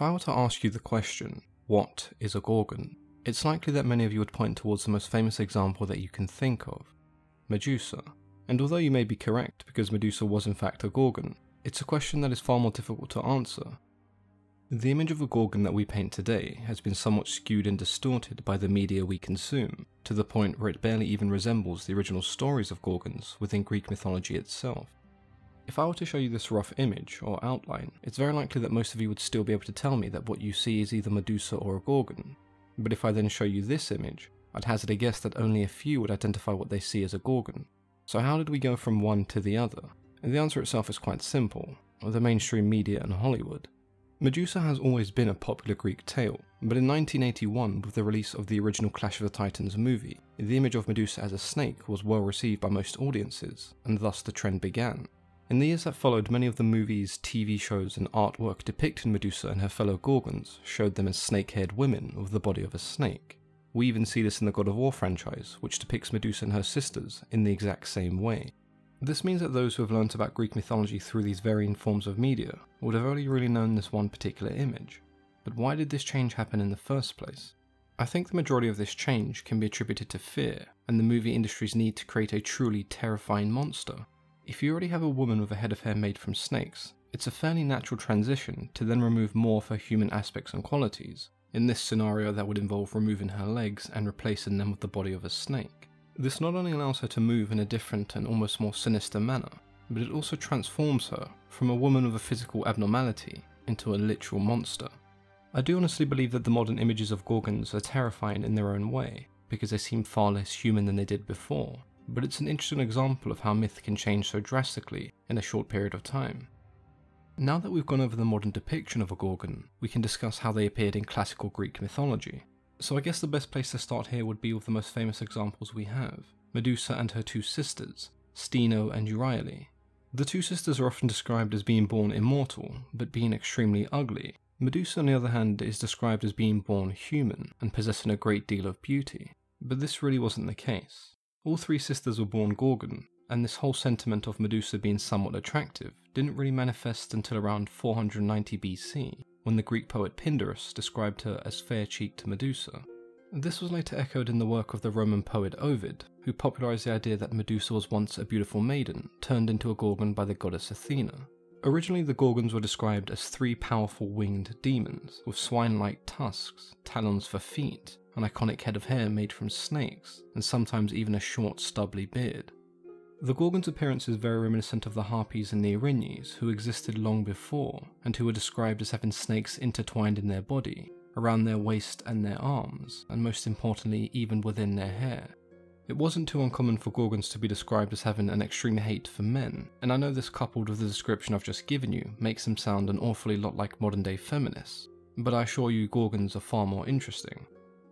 If I were to ask you the question, what is a Gorgon? It's likely that many of you would point towards the most famous example that you can think of, Medusa. And although you may be correct because Medusa was in fact a Gorgon, it's a question that is far more difficult to answer. The image of a Gorgon that we paint today has been somewhat skewed and distorted by the media we consume, to the point where it barely even resembles the original stories of Gorgons within Greek mythology itself. If I were to show you this rough image, or outline, it's very likely that most of you would still be able to tell me that what you see is either Medusa or a Gorgon. But if I then show you this image, I'd hazard a guess that only a few would identify what they see as a Gorgon. So how did we go from one to the other? And the answer itself is quite simple, with the mainstream media and Hollywood. Medusa has always been a popular Greek tale, but in 1981, with the release of the original Clash of the Titans movie, the image of Medusa as a snake was well received by most audiences, and thus the trend began. In the years that followed, many of the movies, TV shows and artwork depicting Medusa and her fellow Gorgons showed them as snake-haired women with the body of a snake. We even see this in the God of War franchise, which depicts Medusa and her sisters in the exact same way. This means that those who have learnt about Greek mythology through these varying forms of media would have only really known this one particular image. But why did this change happen in the first place? I think the majority of this change can be attributed to fear and the movie industry's need to create a truly terrifying monster. If you already have a woman with a head of hair made from snakes, it's a fairly natural transition to then remove more of her human aspects and qualities. In this scenario, that would involve removing her legs and replacing them with the body of a snake. This not only allows her to move in a different and almost more sinister manner, but it also transforms her from a woman with a physical abnormality into a literal monster. I do honestly believe that the modern images of Gorgons are terrifying in their own way, because they seem far less human than they did before. But it's an interesting example of how myth can change so drastically in a short period of time. Now that we've gone over the modern depiction of a Gorgon, we can discuss how they appeared in classical Greek mythology. So I guess the best place to start here would be with the most famous examples we have, Medusa and her two sisters, Stheno and Euryale. The two sisters are often described as being born immortal, but being extremely ugly. Medusa, on the other hand, is described as being born human and possessing a great deal of beauty, but this really wasn't the case. All three sisters were born Gorgon, and this whole sentiment of Medusa being somewhat attractive didn't really manifest until around 490 BC, when the Greek poet Pindarus described her as fair-cheeked Medusa. This was later echoed in the work of the Roman poet Ovid, who popularized the idea that Medusa was once a beautiful maiden, turned into a Gorgon by the goddess Athena. Originally, the Gorgons were described as three powerful winged demons, with swine-like tusks, talons for feet, an iconic head of hair made from snakes, and sometimes even a short stubbly beard. The Gorgons' appearance is very reminiscent of the Harpies and the Erinyes, who existed long before, and who were described as having snakes intertwined in their body, around their waist and their arms, and most importantly even within their hair. It wasn't too uncommon for Gorgons to be described as having an extreme hate for men, and I know this coupled with the description I've just given you makes them sound an awfully lot like modern day feminists, but I assure you Gorgons are far more interesting.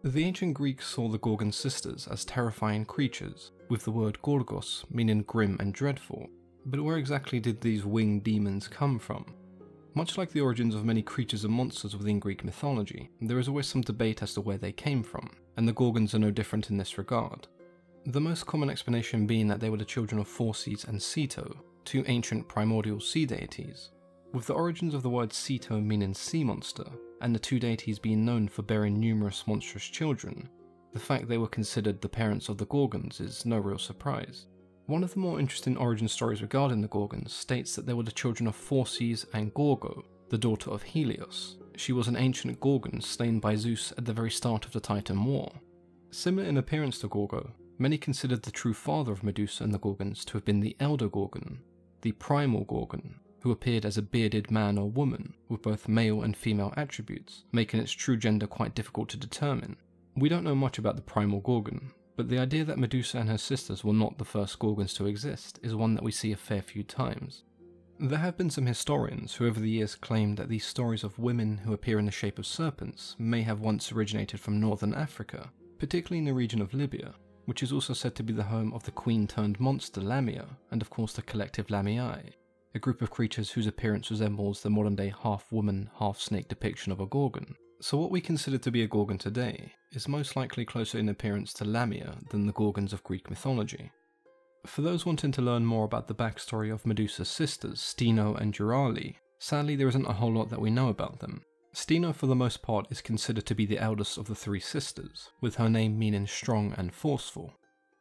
The ancient Greeks saw the Gorgon sisters as terrifying creatures, with the word gorgos meaning grim and dreadful. But where exactly did these winged demons come from? Much like the origins of many creatures and monsters within Greek mythology, there is always some debate as to where they came from, and the Gorgons are no different in this regard. The most common explanation being that they were the children of Phorcys and Ceto, two ancient primordial sea deities, with the origins of the word Ceto meaning sea monster, and the two deities being known for bearing numerous monstrous children. The fact they were considered the parents of the Gorgons is no real surprise. One of the more interesting origin stories regarding the Gorgons states that they were the children of Phorcys and Gorgo, the daughter of Helios. She was an ancient Gorgon slain by Zeus at the very start of the Titan War. Similar in appearance to Gorgo, many considered the true father of Medusa and the Gorgons to have been the Elder Gorgon, the Primal Gorgon, who appeared as a bearded man or woman, with both male and female attributes, making its true gender quite difficult to determine. We don't know much about the Primal Gorgon, but the idea that Medusa and her sisters were not the first Gorgons to exist is one that we see a fair few times. There have been some historians who over the years claimed that these stories of women who appear in the shape of serpents may have once originated from northern Africa, particularly in the region of Libya, which is also said to be the home of the queen-turned-monster Lamia, and of course the collective Lamiae, a group of creatures whose appearance resembles the modern-day half-woman, half-snake depiction of a Gorgon. So what we consider to be a Gorgon today is most likely closer in appearance to Lamia than the Gorgons of Greek mythology. For those wanting to learn more about the backstory of Medusa's sisters, Stheno and Euryale, sadly there isn't a whole lot that we know about them. Stheno, for the most part, is considered to be the eldest of the three sisters, with her name meaning strong and forceful.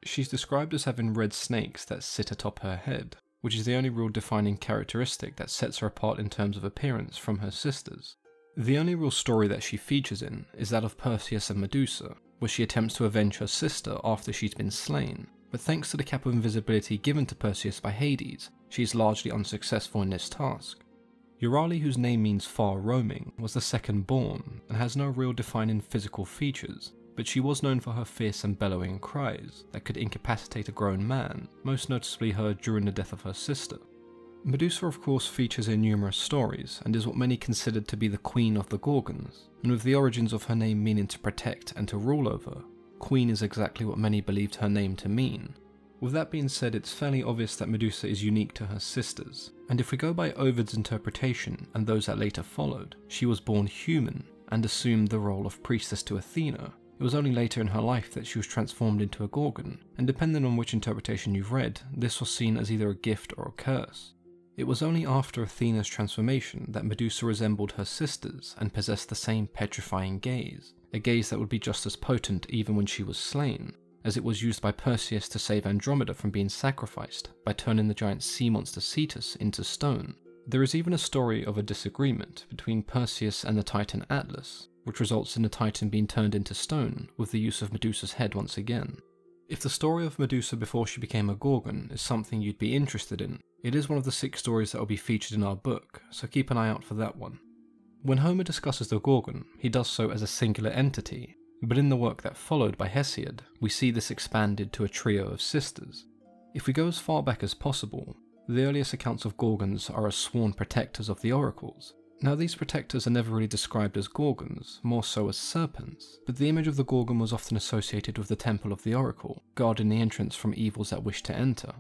She's described as having red snakes that sit atop her head, which is the only real defining characteristic that sets her apart in terms of appearance from her sisters. The only real story that she features in is that of Perseus and Medusa, where she attempts to avenge her sister after she's been slain, but thanks to the cap of invisibility given to Perseus by Hades, she is largely unsuccessful in this task. Euryale, whose name means far roaming, was the second born and has no real defining physical features, but she was known for her fierce and bellowing cries that could incapacitate a grown man, most noticeably heard during the death of her sister. Medusa, of course, features in numerous stories and is what many considered to be the Queen of the Gorgons, and with the origins of her name meaning to protect and to rule over, Queen is exactly what many believed her name to mean. With that being said, it's fairly obvious that Medusa is unique to her sisters, and if we go by Ovid's interpretation and those that later followed, she was born human and assumed the role of priestess to Athena. It was only later in her life that she was transformed into a Gorgon, and depending on which interpretation you've read, this was seen as either a gift or a curse. It was only after Athena's transformation that Medusa resembled her sisters and possessed the same petrifying gaze, a gaze that would be just as potent even when she was slain, as it was used by Perseus to save Andromeda from being sacrificed by turning the giant sea monster Cetus into stone. There is even a story of a disagreement between Perseus and the Titan Atlas, which results in the Titan being turned into stone with the use of Medusa's head once again. If the story of Medusa before she became a Gorgon is something you'd be interested in, it is one of the 6 stories that will be featured in our book, so keep an eye out for that one. When Homer discusses the Gorgon, he does so as a singular entity, but in the work that followed by Hesiod, we see this expanded to a trio of sisters. If we go as far back as possible, the earliest accounts of Gorgons are as sworn protectors of the oracles. Now, these protectors are never really described as Gorgons, more so as serpents, but the image of the Gorgon was often associated with the temple of the oracle, guarding the entrance from evils that wish to enter.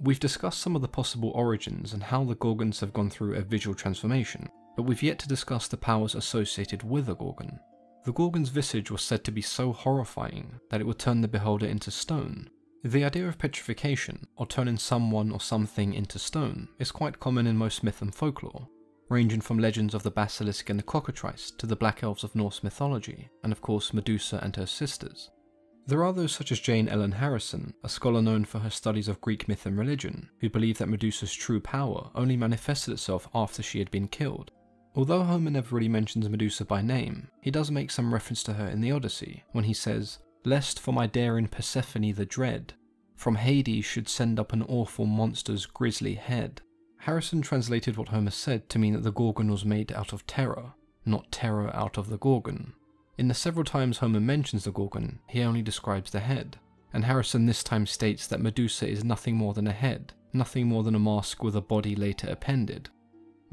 We've discussed some of the possible origins and how the Gorgons have gone through a visual transformation, but we've yet to discuss the powers associated with a Gorgon. The Gorgon's visage was said to be so horrifying that it would turn the beholder into stone. The idea of petrification, or turning someone or something into stone, is quite common in most myth and folklore, ranging from legends of the Basilisk and the Cockatrice to the Black Elves of Norse mythology, and of course Medusa and her sisters. There are those such as Jane Ellen Harrison, a scholar known for her studies of Greek myth and religion, who believe that Medusa's true power only manifested itself after she had been killed. Although Homer never really mentions Medusa by name, he does make some reference to her in the Odyssey, when he says, "Lest for my daring Persephone the dread, from Hades should send up an awful monster's grisly head." Harrison translated what Homer said to mean that the Gorgon was made out of terror, not terror out of the Gorgon. In the several times Homer mentions the Gorgon, he only describes the head, and Harrison this time states that Medusa is nothing more than a head, nothing more than a mask with a body later appended.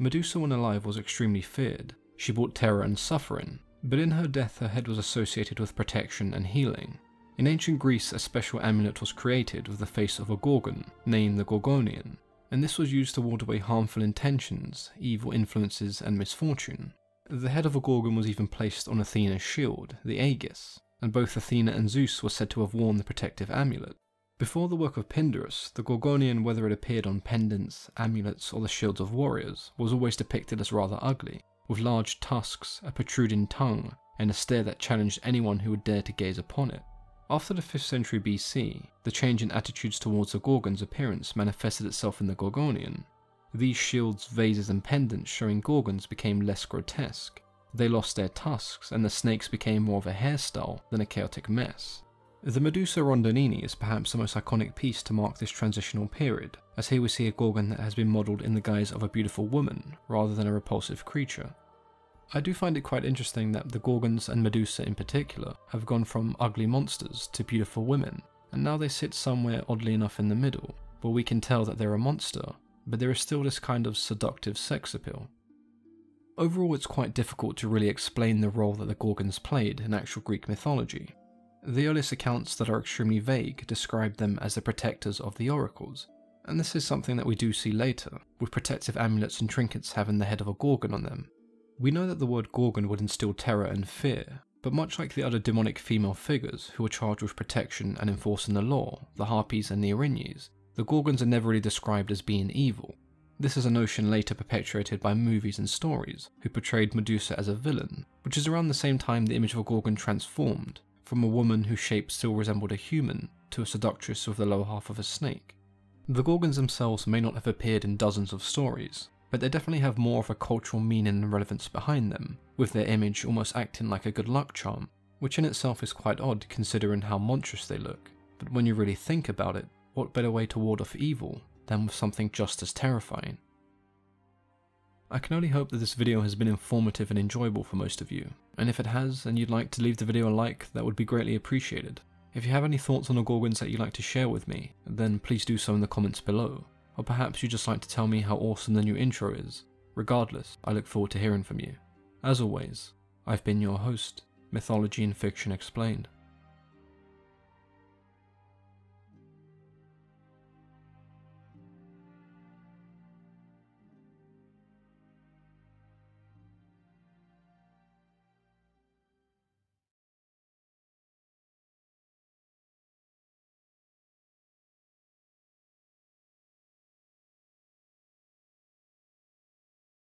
Medusa, when alive, was extremely feared. She brought terror and suffering, but in her death her head was associated with protection and healing. In ancient Greece, a special amulet was created with the face of a Gorgon, named the Gorgonion, and this was used to ward away harmful intentions, evil influences, and misfortune. The head of a Gorgon was even placed on Athena's shield, the Aegis, and both Athena and Zeus were said to have worn the protective amulet. Before the work of Pindarus, the Gorgonion, whether it appeared on pendants, amulets, or the shields of warriors, was always depicted as rather ugly, with large tusks, a protruding tongue, and a stare that challenged anyone who would dare to gaze upon it. After the 5th century BC, the change in attitudes towards the Gorgon's appearance manifested itself in the Gorgonion. These shields, vases, and pendants showing Gorgons became less grotesque. They lost their tusks, and the snakes became more of a hairstyle than a chaotic mess. The Medusa Rondonini is perhaps the most iconic piece to mark this transitional period, as here we see a Gorgon that has been modelled in the guise of a beautiful woman, rather than a repulsive creature. I do find it quite interesting that the Gorgons, and Medusa in particular, have gone from ugly monsters to beautiful women, and now they sit somewhere oddly enough in the middle, where we can tell that they're a monster, but there is still this kind of seductive sex appeal. Overall, it's quite difficult to really explain the role that the Gorgons played in actual Greek mythology. The earliest accounts that are extremely vague describe them as the protectors of the oracles, and this is something that we do see later, with protective amulets and trinkets having the head of a Gorgon on them. We know that the word Gorgon would instill terror and fear, but much like the other demonic female figures who are charged with protection and enforcing the law, the Harpies and the Erinyes, the Gorgons are never really described as being evil. This is a notion later perpetuated by movies and stories, who portrayed Medusa as a villain, which is around the same time the image of a Gorgon transformed, from a woman whose shape still resembled a human, to a seductress with the lower half of a snake. The Gorgons themselves may not have appeared in dozens of stories, but they definitely have more of a cultural meaning and relevance behind them, with their image almost acting like a good luck charm, which in itself is quite odd considering how monstrous they look, but when you really think about it, what better way to ward off evil than with something just as terrifying? I can only hope that this video has been informative and enjoyable for most of you, and if it has and you'd like to leave the video a like, that would be greatly appreciated. If you have any thoughts on the Gorgons that you'd like to share with me, then please do so in the comments below. Or perhaps you'd just like to tell me how awesome the new intro is. Regardless, I look forward to hearing from you. As always, I've been your host, Mythology and Fiction Explained.